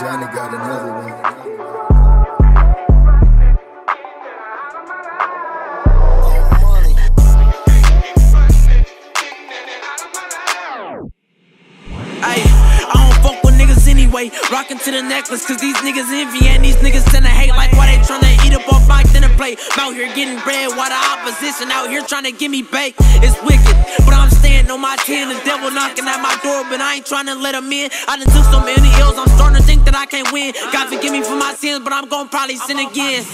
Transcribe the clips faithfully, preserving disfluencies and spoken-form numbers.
Johnny got another one. Ay, I don't fuck with niggas anyway. Rockin' to the necklace, cause these niggas envy and these niggas tend to hate. Like, why they tryna eat up off my dinner plate? I'm out here getting bread while the opposition out here tryna get me baked. It's wicked, but I'm standing on my ten. The devil knocking at my door, but I ain't tryna let him in. I done took so many L's, I'm starting to think that I can't win. God forgive me for my sins, but I'm gon' probably sin again.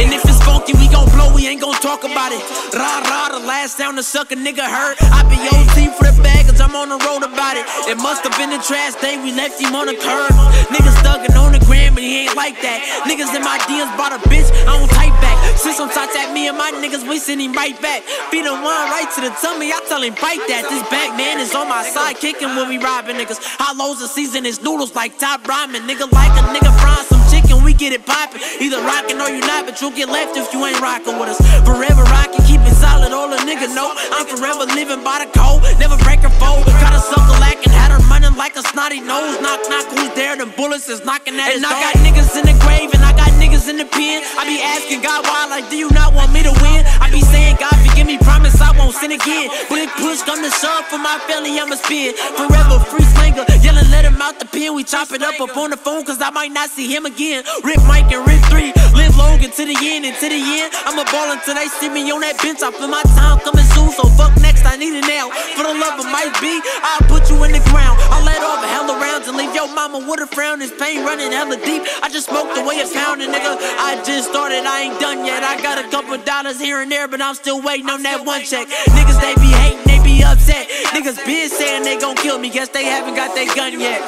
And if it's funky, we gon' blow, we ain't gon' talk about it. Rah rah, the last sound to suck a nigga hurt. I be O T for the bag, cause I'm on the road about it. It must have been the trash day, we left him on the curb. Niggas thuggin' on the gram, but he ain't like that. Niggas in my D Ms bought a bitch, I don't type back. Since I'm shots at me and my niggas, we send him right back. Feed him one right to the tummy, I tell him bite that. This back man is on my side, kicking when we robbing niggas. Hollows a season is noodles like top ramen. Nigga like a nigga frying some chicken, we get it poppin'. Either rockin' or you not, but you'll get left if you ain't rockin' with us. Forever rockin', keep it solid, all a nigga know. I'm forever living by the code, never break or fold. Got a sucker lacking, had her running like a snotty nose. Knock, knock, who's there? Them bullets is knocking at his door. And I got niggas in the grave and I got niggas in the pen. I be asking God why, like, do you not want me to win? I be saying, God forgive me, promise I won't sin again. When it push come to shove, for my family I'ma spin. Forever free slinger, yelling, let him out the pen. We chop it up up on the phone, cause I might not see him again. Rip Mike and Rip three, live long until the end. And to the end, I'ma ball until they see me on that bench. I feel my time coming soon, so fuck next, I need it now. For the love of Mike B, I'll put you in the ground. I'll let off a hella rounds and leave your mama with a frown. This pain running hella deep, I just smoked away a pound. And nigga, I just started, I ain't done yet. I got a couple dollars here and there, but I'm still waiting on that one check. Niggas, they be hating, they be upset. Niggas been saying they gon' kill me, guess they haven't got their gun yet.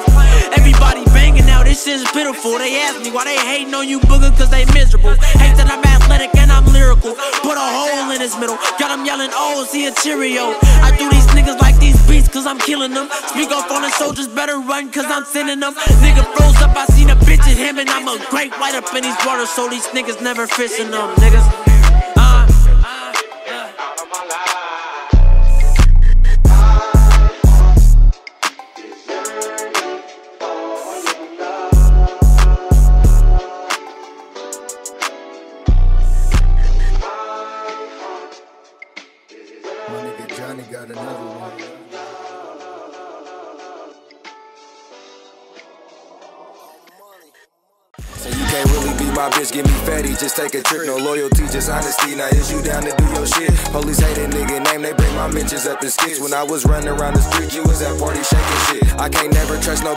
Everybody banging now, this shit's pitiful. They ask me why they hating on you, Booga, cause they miserable. Hate that I'm athletic and I'm lyrical. Put a hole in his middle, got him yelling, oh, see a Cheerio. I do these niggas like these beats, cause I'm killing them. Speak off on the soldiers, better run, cause I'm sending them. Nigga froze up, I seen a bitch in him, and I'm a great white up in these waters, so these niggas never fishing them, niggas. Johnny got another one. Can't really be my bitch, give me fatty, just take a trip. No loyalty, just honesty, now is you down to do your shit? Police hate a nigga name, they bring my mentions up in skits. When I was running around the street, you was at party shaking shit. I can't never trust no